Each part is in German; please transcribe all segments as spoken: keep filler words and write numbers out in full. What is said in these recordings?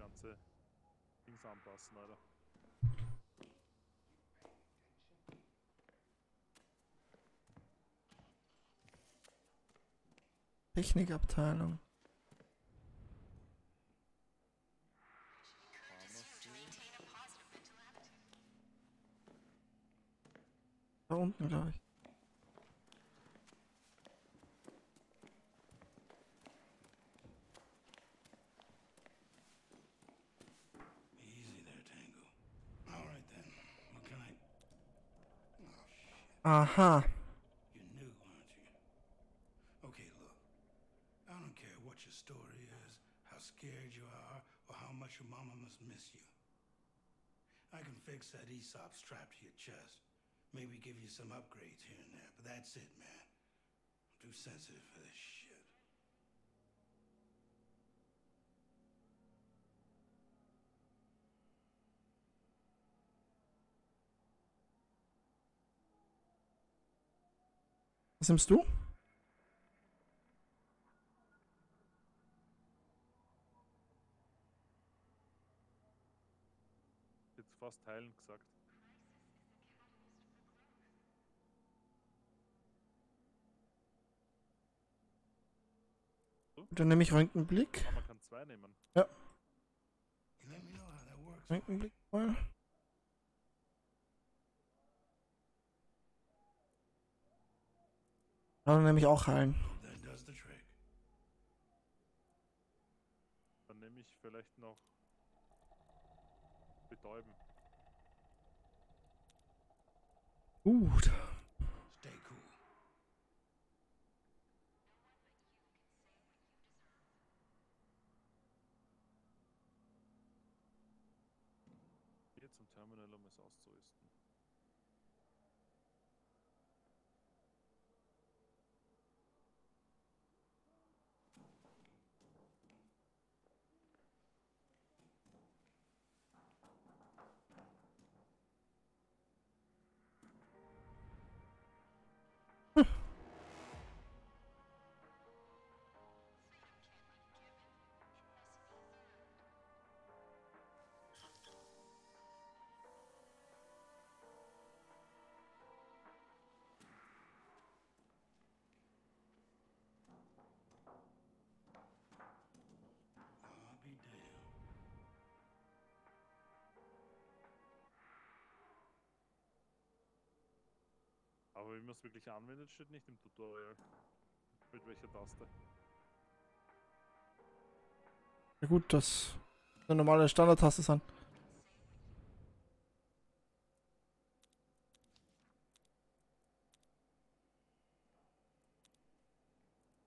ganze Dings anpassen, Alter. Technikabteilung. Da unten, glaube ich. Aha. That Aesop strapped to your chest. Maybe give you some upgrades here and there, but that's it, man. I'm too sensitive for this shit. Was nimmst du? Fast heilen gesagt. Dann nehme ich Röntgenblick. Aber man kann zwei nehmen. Ja. Röntgenblick voll. Dann nehme ich auch heilen. Dann nehme ich vielleicht noch betäuben. Gut. Stay cool. Hier zum Terminal, um es auszurüsten. Aber wie man es wirklich anwendet, steht nicht im Tutorial. Mit welcher Taste. Na gut, das ist eine normale Standardtaste sein.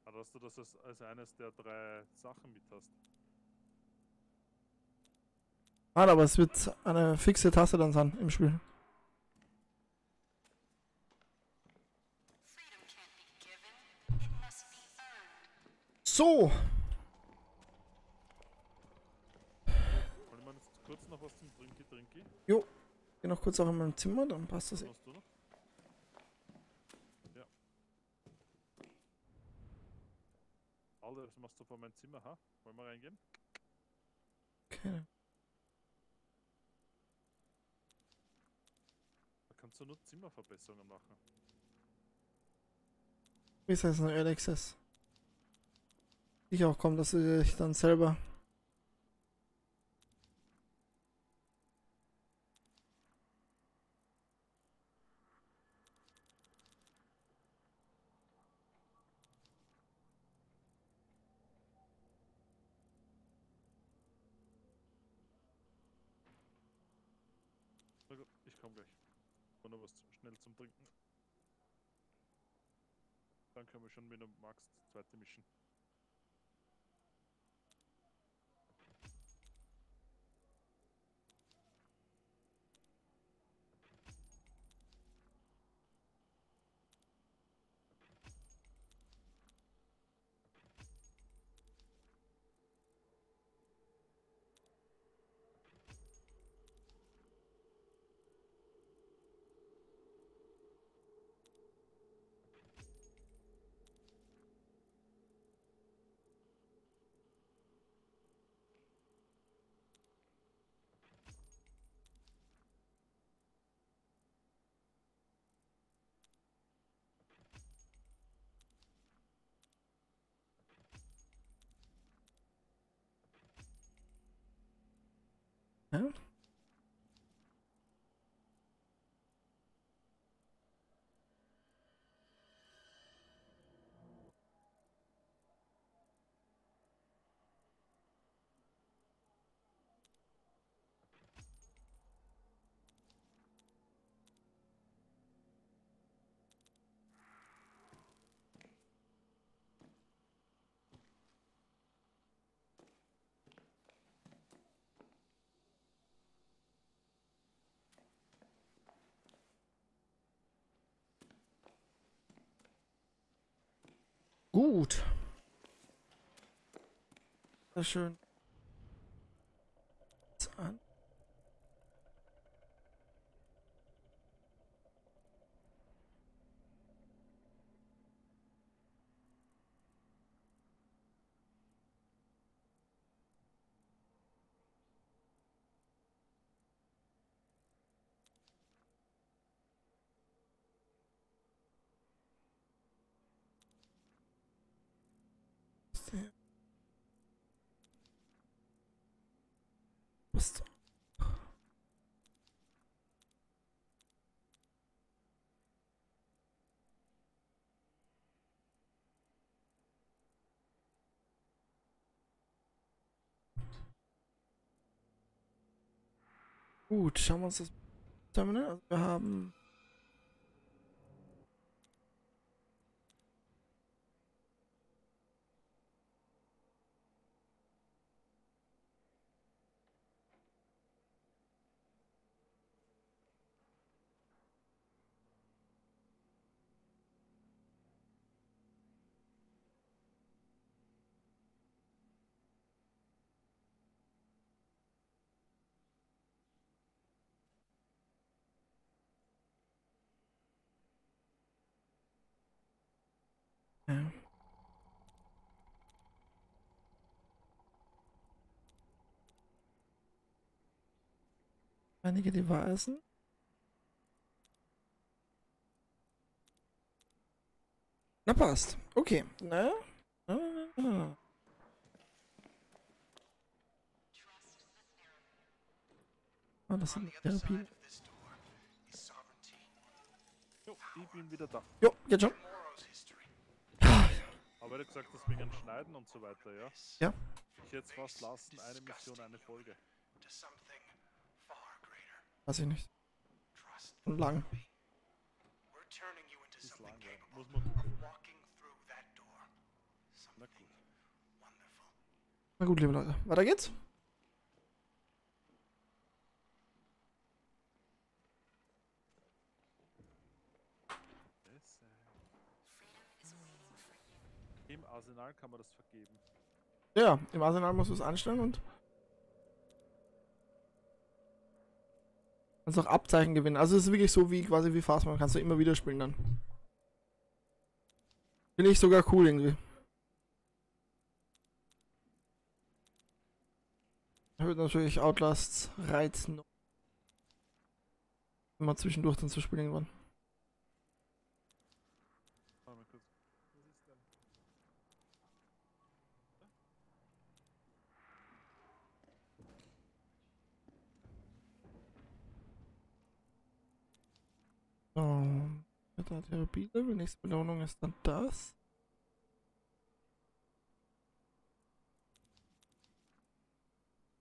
Aber dass du das als, als eines der drei Sachen mit hast. Nein, aber es wird eine fixe Taste dann sein im Spiel. So! Wollen wir jetzt kurz noch was zum Trinki Trinki? Jo, ich geh noch kurz auch in meinem Zimmer, dann passt das eh. Hast du noch? Ja. Alter, was machst du vor meinem Zimmer, ha? Wollen wir reingehen? Okay. Da kannst du nur Zimmerverbesserungen machen. Wie ist das noch Early Access? Ich auch komme, dass du dich dann selber. Ich komme gleich. Und noch was schnell zum Trinken. Dann können wir schon, wenn du magst, das zweite mischen. Ja? Gut. Sehr schön. An. Gut, schauen wir uns das Terminal an. Also wir haben einige Devices. Na passt. Okay. Na? Na, na, na, na. Oh, das sind Therapien. Jo, ich bin wieder da. Jo, geht schon. Aber du hast gesagt, dass wir ganz schneiden und so weiter, ja? Ja. Ich hätte es fast lassen, eine Mission, eine Folge. Weiß ich nicht. Und lang. Das ist lang, ja. Muss man. Na gut. Na gut, liebe Leute. Weiter geht's. Im Arsenal kann man das vergeben. Ja, im Arsenal musst du es anstellen und kannst auch Abzeichen gewinnen. Also es ist wirklich so wie quasi wie Fastman, kannst du immer wieder spielen dann. Finde ich sogar cool irgendwie. Da wird natürlich Outlasts Reiz noch immer zwischendurch dann zu spielen irgendwann. So, mit der Therapie-Level, nächste Belohnung ist dann das.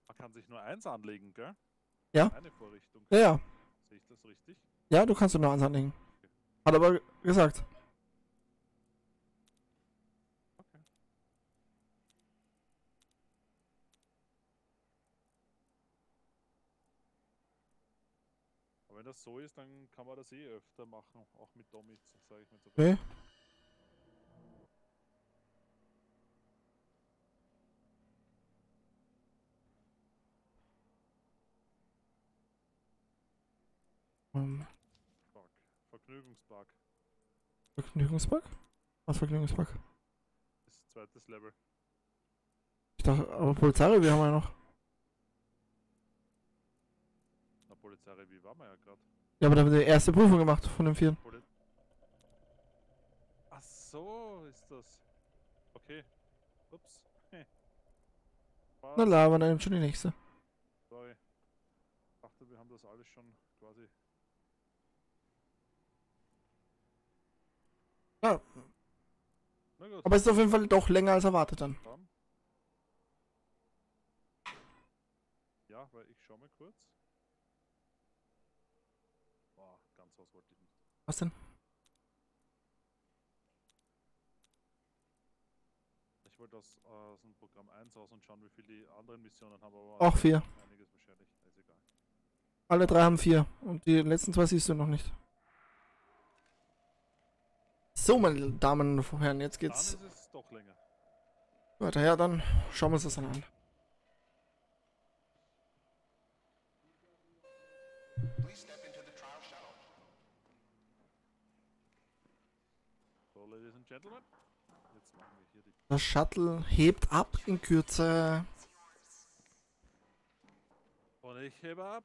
Man kann sich nur eins anlegen, gell? Ja. Eine Vorrichtung. Ja, ja. Sehe ich das richtig? Ja, du kannst nur eins anlegen. Okay. Hat aber gesagt. Okay. Wenn das so ist, dann kann man das eh öfter machen, auch mit Dommies, sage ich mal so. Okay. Um. Park. Vergnügungspark. Vergnügungspark? Was Vergnügungspark? Das ist zweites Level. Ich dachte, aber Polizeirevier haben wir ja noch. Polizeirevier waren wir ja gerade. Ja, aber da haben wir die erste Prüfung gemacht von dem vierten. Ach so, ist das. Okay. Ups. Hey. Na labern, dann schon die nächste. Sorry. das alles schon quasi. Ja. Na gut. Aber es ist auf jeden Fall doch länger als erwartet dann. dann. Ja, weil ich schau mal kurz. Boah, ganz was wollte ich nicht. Was denn? Ich wollte aus, aus dem Programm eins aus und schauen, wie viele die anderen Missionen haben, aber auch vier. Einiges wahrscheinlich, ist egal. Alle drei haben vier und die letzten zwei siehst du noch nicht. So, meine Damen und Herren, jetzt geht's. Dann ist es doch länger. Weiter her, dann schauen wir uns das dann an. So, Ladies and Gentlemen. Jetzt machen wir hier die. Das Shuttle hebt ab in Kürze. Und ich hebe ab.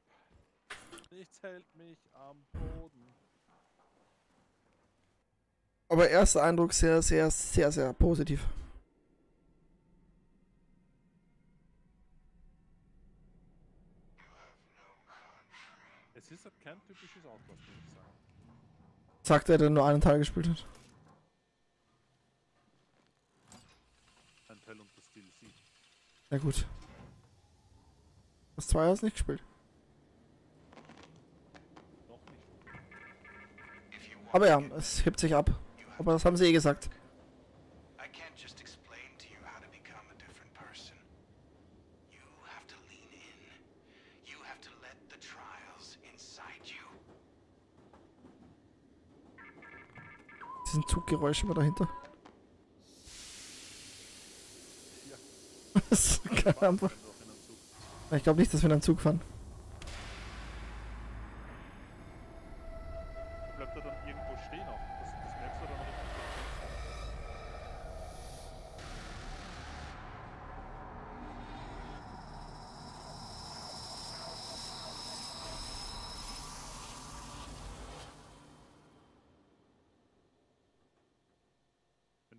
Nichts hält mich am Boden. Aber erster Eindruck sehr, sehr, sehr, sehr positiv. Es ist halt kein typisches Outlast, würde ich sagen. Sagt er, der nur einen Teil gespielt hat. Ein Teil und das D L C. Na gut. Das zwei hast du nicht gespielt. Noch nicht. Aber ja, es hebt sich ab. Aber das haben sie eh gesagt. Diesen Zuggeräusch immer dahinter. Ja. Das ist keine Ahnung. Ich glaube nicht, dass wir in einen Zug fahren. Bleibt er dann irgendwo stehen auch? Das, das merkst du dann noch.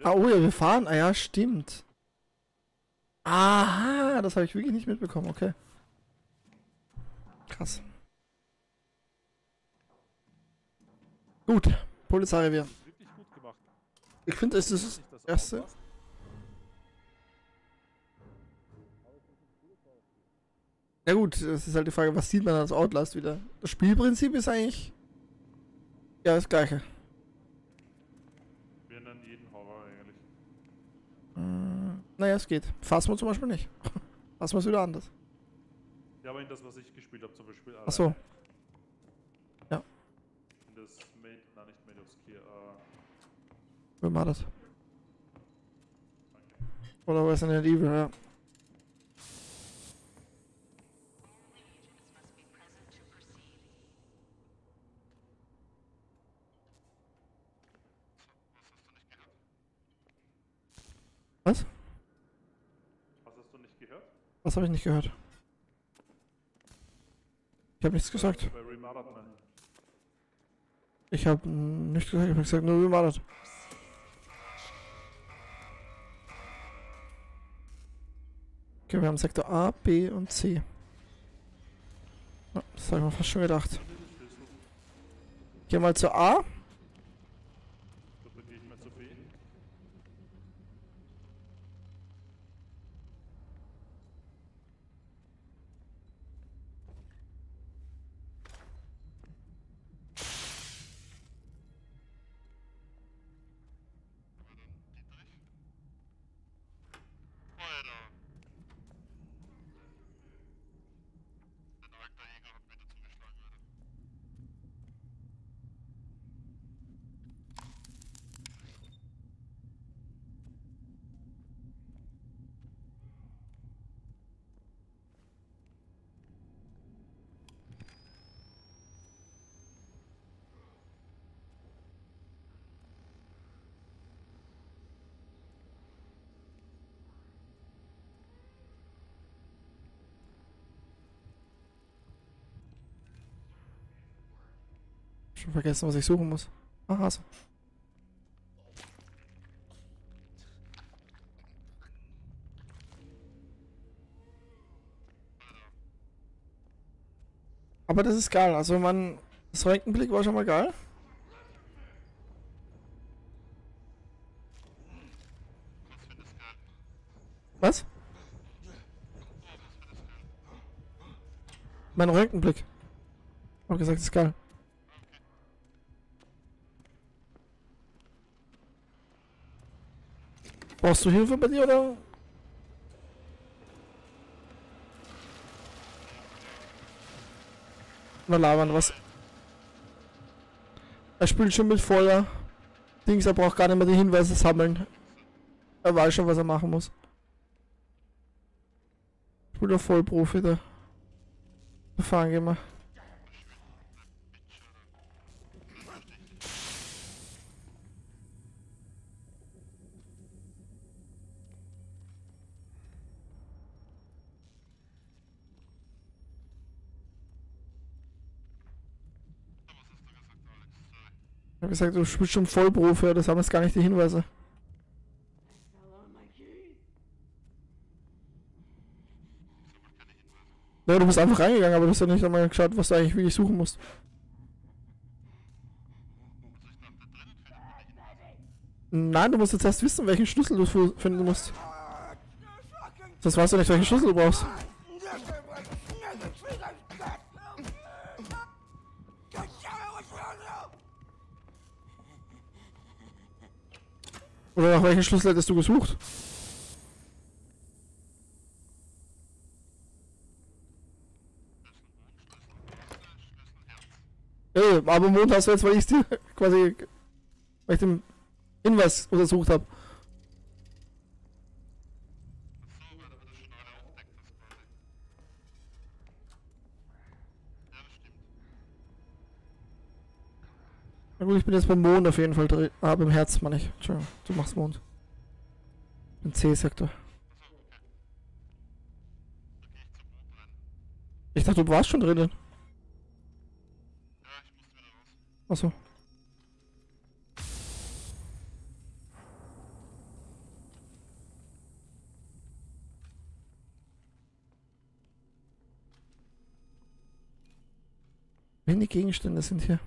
Ah, oh ja, wir fahren. Ah ja, stimmt. Aha, das habe ich wirklich nicht mitbekommen, okay. Krass. Gut, Polizeirevier. Wirklich gut gemacht. Ich finde, es ist das erste. Ja gut, das ist halt die Frage, was sieht man als Outlast wieder? Das Spielprinzip ist eigentlich ja das gleiche. Wir nennen jeden Horror eigentlich. Mm, naja, es geht. Phasmo zum Beispiel nicht. Phasmo ist wieder anders. Ja, aber in das, was ich gespielt habe, zum Beispiel. Ach so. Ja. In das Made, nein, nicht Made of Ski, äh... Wer war das? Oder Resident Evil, ja. Was? Was hast du nicht gehört? Was habe ich nicht gehört? Ich habe nichts gesagt. Ich habe nichts gesagt, ich habe gesagt, nur remodded. Okay, wir haben Sektor A, B und C. Das habe ich mir fast schon gedacht. Gehen wir mal zu A. Schon vergessen, was ich suchen muss. Aha, so. Aber das ist geil. Also man, das Röntgenblick war schon mal geil. Was? Mein Röntgenblick. Hab gesagt, das ist geil. Brauchst du Hilfe bei dir oder? Na labern, was? Er spielt schon mit voller Dings, er braucht gar nicht mehr die Hinweise sammeln. Er weiß schon, was er machen muss. Ich bin der Vollprofi da. Fahren gehen wir. Ich habe gesagt, du spielst schon Vollprofi, das haben jetzt gar nicht die Hinweise. Ja, du bist einfach reingegangen, aber du hast ja nicht einmal geschaut, was du eigentlich wirklich suchen musst. Nein, du musst jetzt erst wissen, welchen Schlüssel du finden musst. Sonst weißt du nicht, welchen Schlüssel du brauchst. Oder nach welchen Schlüssel hättest du gesucht? Hey, aber Mond hast du jetzt, weil ich dir quasi, weil ich den Hinweis untersucht habe. Na gut, ich bin jetzt beim Mond auf jeden Fall. Ah, beim Herz, meine ich. Entschuldigung, du machst Mond. Im C-Sektor. Ich dachte, du warst schon drinnen. Achso. Wenig Gegenstände sind hier.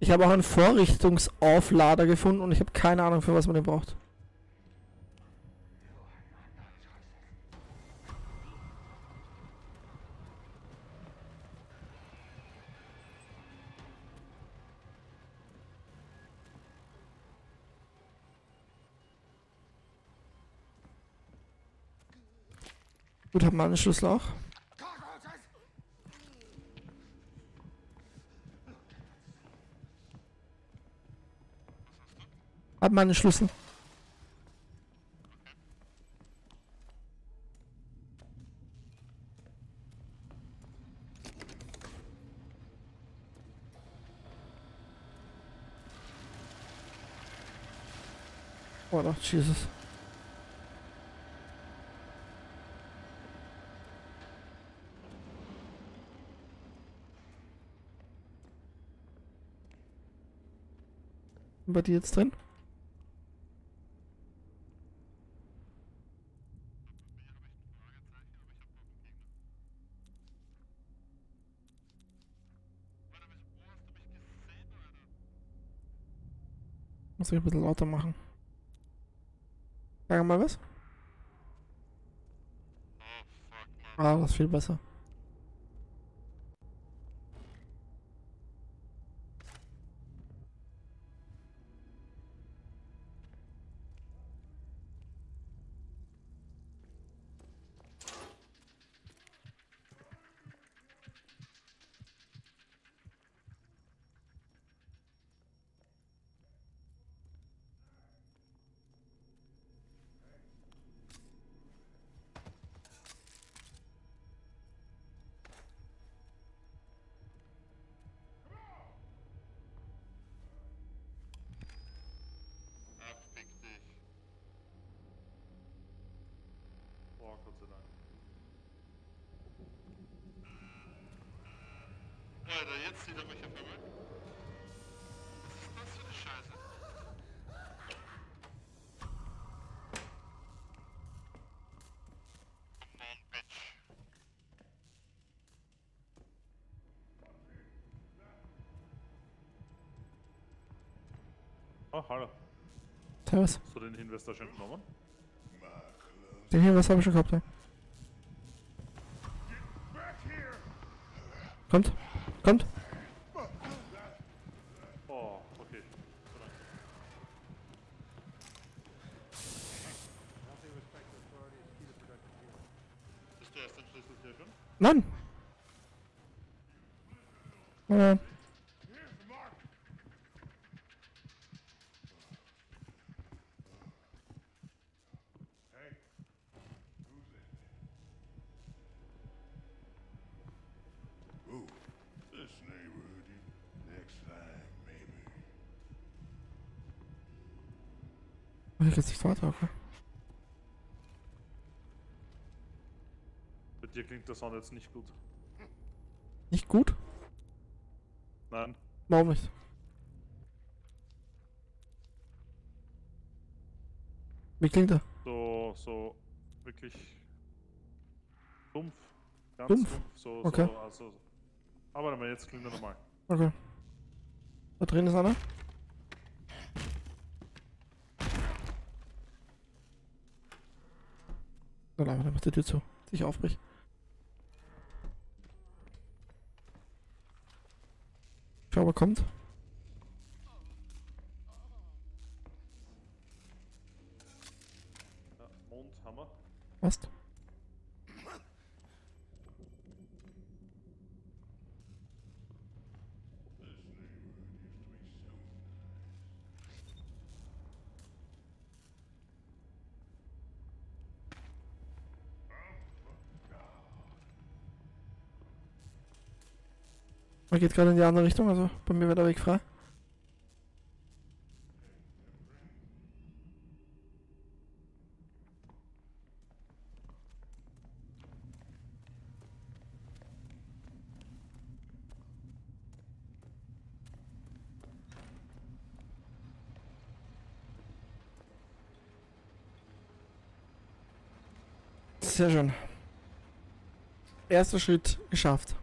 Ich habe auch einen Vorrichtungsauflader gefunden und ich habe keine Ahnung, für was man den braucht. Gut, haben wir einen Schlüssel auch. Hab mal einen Schlüssel. Oh, doch, Jesus. Bei dir jetzt drin? Muss ich ein bisschen lauter machen. Sag mal was? Ah, das ist viel besser. Alter, jetzt sieht er mich ja verrückt. Was ist das für eine Scheiße? Oh, hallo. Servus. Hast du den Hinweis da schon genommen? Den Hinweis habe ich schon gehabt, ja. Kommt, kommt. Oh, okay. Bist du erst entschlüsselt hier schon? Nein! Äh. Dass ich dort hocke. Bei dir klingt der Sound jetzt nicht gut. Nicht gut? Nein. Warum nicht? Wie klingt er? So, so, wirklich dumpf. Ganz dumpf? dumpf. So, okay. So, also, aber jetzt klingt er normal. Okay. Da drin ist einer. So, dann mach die Tür zu, sich aufbricht. Schau, wer kommt. Ja, Mondhammer. Was? Man geht gerade in die andere Richtung, also bei mir wird der Weg frei. Sehr schön. Erster Schritt geschafft.